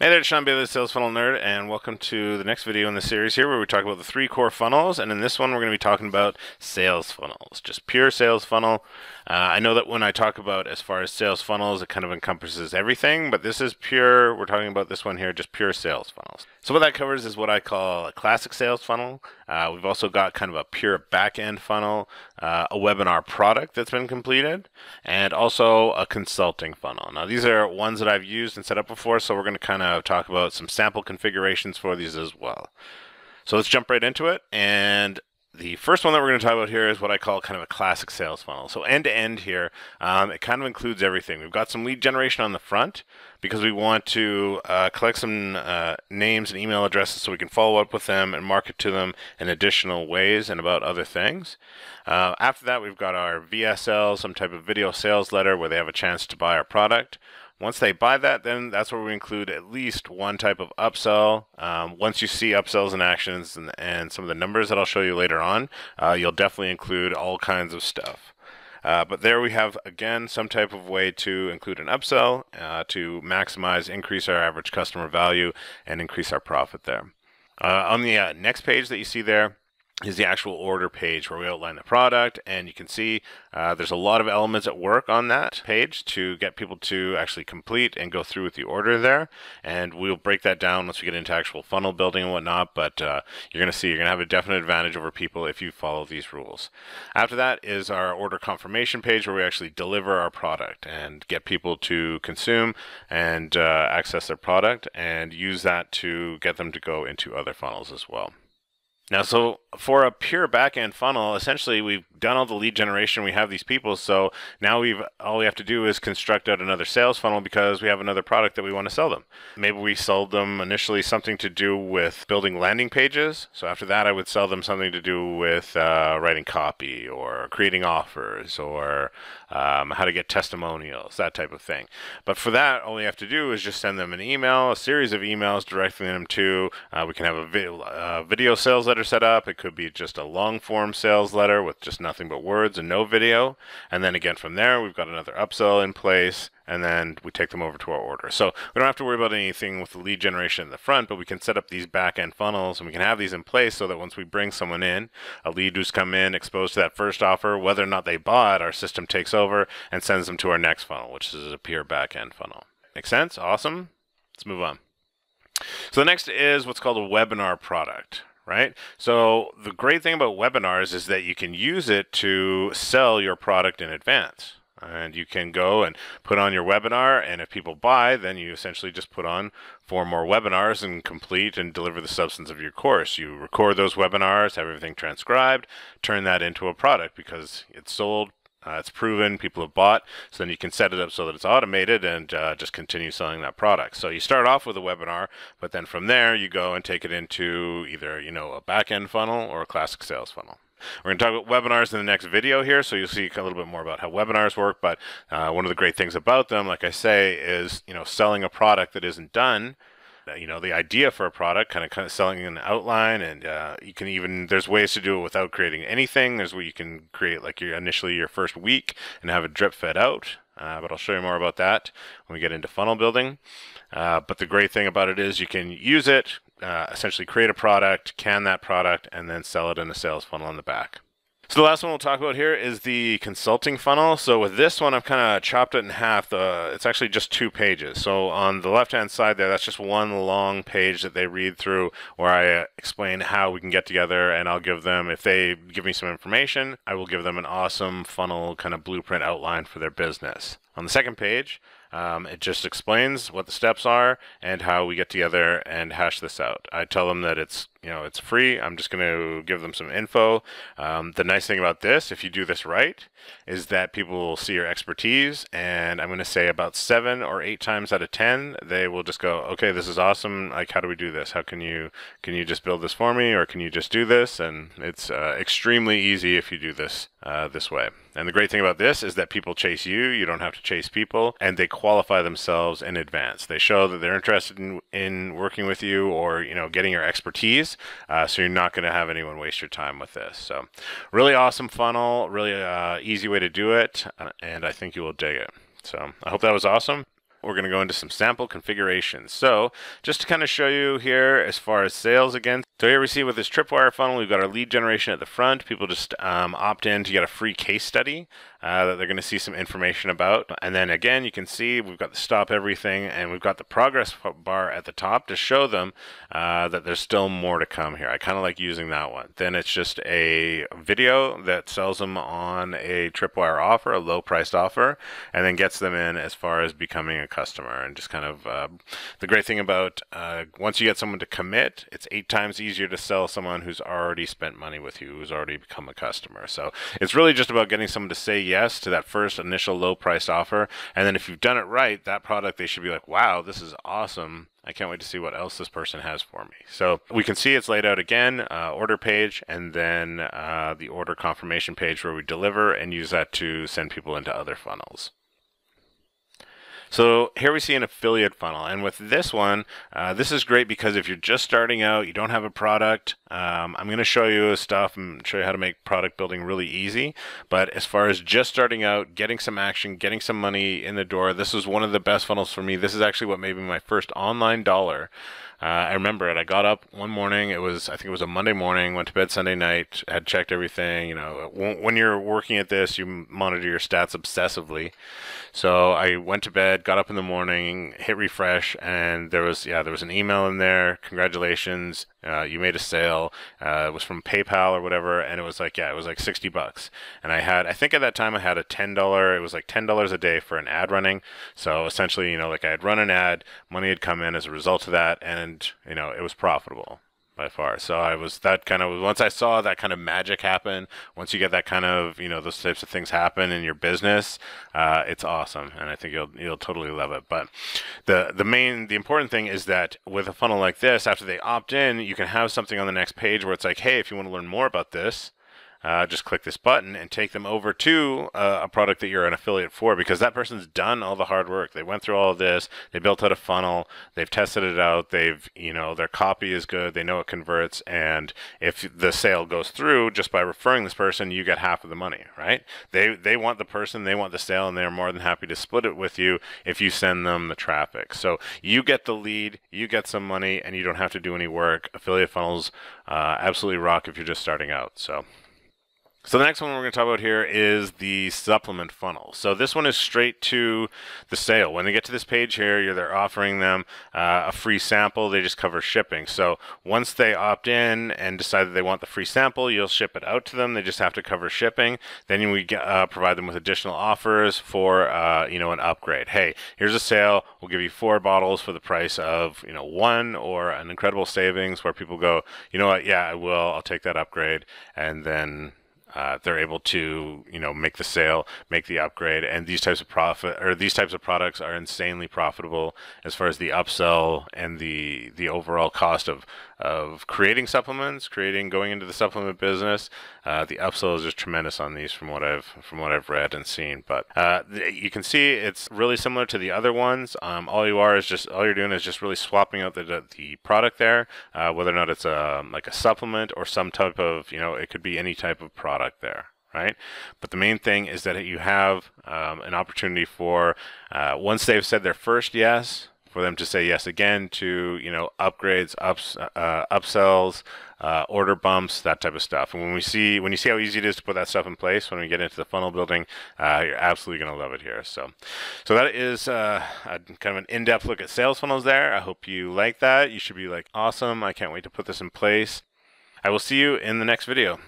Hey there, Shawn Bayley, the Sales Funnel Nerd, and welcome to the next video in the series here where we talk about the three core funnels, and in this one we're going to be talking about sales funnels, just pure sales funnel. I know that when I talk about as far as sales funnels, it kind of encompasses everything, but this is pure, we're talking about this one here, just pure sales funnels. So what that covers is what I call a classic sales funnel. We've also got kind of a pure back-end funnel, a webinar product that's been completed, and also a consulting funnel. Now these are ones that I've used and set up before, so we're going to kind of talk about some sample configurations for these as well. So let's jump right into it, and the first one that we're going to talk about here is what I call kind of a classic sales funnel. So end to end here, it kind of includes everything. We've got some lead generation on the front because we want to collect some names and email addresses so we can follow up with them and market to them in additional ways and about other things. After that, we've got our VSL, some type of video sales letter where they have a chance to buy our product. Once they buy that, then that's where we include at least one type of upsell. Once you see upsells and actions and some of the numbers that I'll show you later on, you'll definitely include all kinds of stuff. But there we have, again, some type of way to include an upsell to maximize, increase our average customer value, and increase our profit there. On the next page that you see there, is the actual order page where we outline the product, and you can see there's a lot of elements at work on that page to get people to actually complete and go through with the order there, and we'll break that down once we get into actual funnel building and whatnot, but you're gonna have a definite advantage over people if you follow these rules. After that is our order confirmation page where we actually deliver our product and get people to consume and access their product and use that to get them to go into other funnels as well. Now, so for a pure back-end funnel, essentially we've done all the lead generation, we have these people, so now all we have to do is construct out another sales funnel because we have another product that we want to sell them. Maybe we sold them initially something to do with building landing pages, so after that I would sell them something to do with writing copy or creating offers or how to get testimonials, that type of thing. But for that, all we have to do is just send them an email, a series of emails directing them to, we can have a video sales letter set up. It could be just a long form sales letter with just nothing but words and no video, and then again from there we've got another upsell in place, and then we take them over to our order. So we don't have to worry about anything with the lead generation in the front, but we can set up these back-end funnels, and we can have these in place so that once we bring someone in, a lead who's come in exposed to that first offer, whether or not they bought, our system takes over and sends them to our next funnel, which is a pure back-end funnel. Make sense? Awesome. Let's move on. So the next is what's called a webinar product. Right? So the great thing about webinars is that you can use it to sell your product in advance. And you can go and put on your webinar, and if people buy, then you essentially just put on 4 more webinars and complete and deliver the substance of your course. You record those webinars, have everything transcribed, turn that into a product because it's sold, it's proven, people have bought, so then you can set it up so that it's automated and just continue selling that product. So you start off with a webinar, but then from there you go and take it into either, you know, a back-end funnel or a classic sales funnel. We're going to talk about webinars in the next video here, so you'll see a little bit more about how webinars work, but one of the great things about them, like I say, is, you know, selling a product that isn't done. You know, the idea for a product, kind of selling an outline, and you can even, there's ways to do it without creating anything. There's where you can create like your first week and have it drip fed out. But I'll show you more about that when we get into funnel building. But the great thing about it is you can use it, essentially create a product, can that product, and then sell it in a sales funnel on the back. So the last one we'll talk about here is the consulting funnel. So with this one, I've kind of chopped it in half. It's actually just 2 pages. So on the left-hand side there, that's just one long page that they read through where I explain how we can get together, and I'll give them, if they give me some information, I will give them an awesome funnel kind of blueprint outline for their business. On the second page, it just explains what the steps are and how we get together and hash this out. I tell them that it's, you know, it's free. I'm just going to give them some info. The nice thing about this, if you do this right, is that people will see your expertise, and I'm going to say about 7 or 8 times out of 10, they will just go, okay, this is awesome. Like, how do we do this? How can you just build this for me, or can you just do this? And it's extremely easy if you do this this way. And the great thing about this is that people chase you. You don't have to chase people, and they qualify themselves in advance. They show that they're interested in working with you, or, you know, getting your expertise, so you're not going to have anyone waste your time with this. So really awesome funnel, really easy way to do it, and I think you will dig it. So I hope that was awesome. we're going to go into some sample configurations. So just to kind of show you here as far as sales again. So here we see with this tripwire funnel, we've got our lead generation at the front. People just opt in to get a free case study that they're going to see some information about. And then again, you can see we've got the stop everything, and we've got the progress bar at the top to show them that there's still more to come here. I kind of like using that one. Then it's just a video that sells them on a tripwire offer, a low priced offer, and then gets them in as far as becoming a customer. And just kind of the great thing about once you get someone to commit, it's 8 times easier to sell someone who's already spent money with you, who's already become a customer. So it's really just about getting someone to say yes to that first initial low priced offer. And then if you've done it right, that product, they should be like, wow, this is awesome. I can't wait to see what else this person has for me. So we can see it's laid out again, order page, and then the order confirmation page where we deliver and use that to send people into other funnels. So here we see an affiliate funnel, and with this one, this is great because if you're just starting out, you don't have a product, I'm going to show you stuff and show you how to make product building really easy. But as far as just starting out, getting some action, getting some money in the door, this was one of the best funnels for me. This is actually what made me my first online dollar. I remember it. I got up one morning. It was, I think it was a Monday morning, went to bed Sunday night, had checked everything. You know, when you're working at this, you monitor your stats obsessively. So I went to bed, got up in the morning, hit refresh, and there was an email in there. Congratulations. You made a sale. It was from PayPal or whatever, and it was like, yeah, it was like $60. And I had, I think at that time I had a $10, it was like $10 a day for an ad running. So essentially, you know, like I had run an ad, money had come in as a result of that, and you know, it was profitable by far. So I was that kind of, once I saw that kind of magic happen, once you get that kind of, you know, those types of things happen in your business, it's awesome. And I think you'll totally love it. But the important thing is that with a funnel like this, after they opt in, you can have something on the next page where it's like, hey, if you want to learn more about this, just click this button and take them over to a product that you're an affiliate for, because that person's done all the hard work. They went through all of this. They built out a funnel. They've tested it out. They've, you know, their copy is good. They know it converts. And if the sale goes through just by referring this person, you get half of the money, right? They want the person, they want the sale, and they're more than happy to split it with you if you send them the traffic. So you get the lead, you get some money, and you don't have to do any work. Affiliate funnels absolutely rock if you're just starting out. So the next one we're going to talk about here is the supplement funnel. So this one is straight to the sale. When they get to this page here, they're offering them a free sample. They just cover shipping. So once they opt in and decide that they want the free sample, you'll ship it out to them. They just have to cover shipping. Then we provide them with additional offers for, you know, an upgrade. Hey, here's a sale. We'll give you 4 bottles for the price of, you know, 1, or an incredible savings where people go, you know what? Yeah, I will. I'll take that upgrade. And then they're able to, you know, make the sale, make the upgrade, and these types of products are insanely profitable as far as the upsell and the overall cost of creating supplements, going into the supplement business. The upsell is just tremendous on these, from what I've read and seen. But you can see it's really similar to the other ones. All you're doing is just really swapping out the product there, whether or not it's like a supplement or some type of, you know, it could be any type of product there, right? But the main thing is that you have an opportunity for, once they've said their first yes, for them to say yes again to, you know, upgrades, upsells, order bumps, that type of stuff. And when you see how easy it is to put that stuff in place, when we get into the funnel building, you're absolutely going to love it here. So that is kind of an in-depth look at sales funnels there. I hope you like that. You should be like, awesome. I can't wait to put this in place. I will see you in the next video.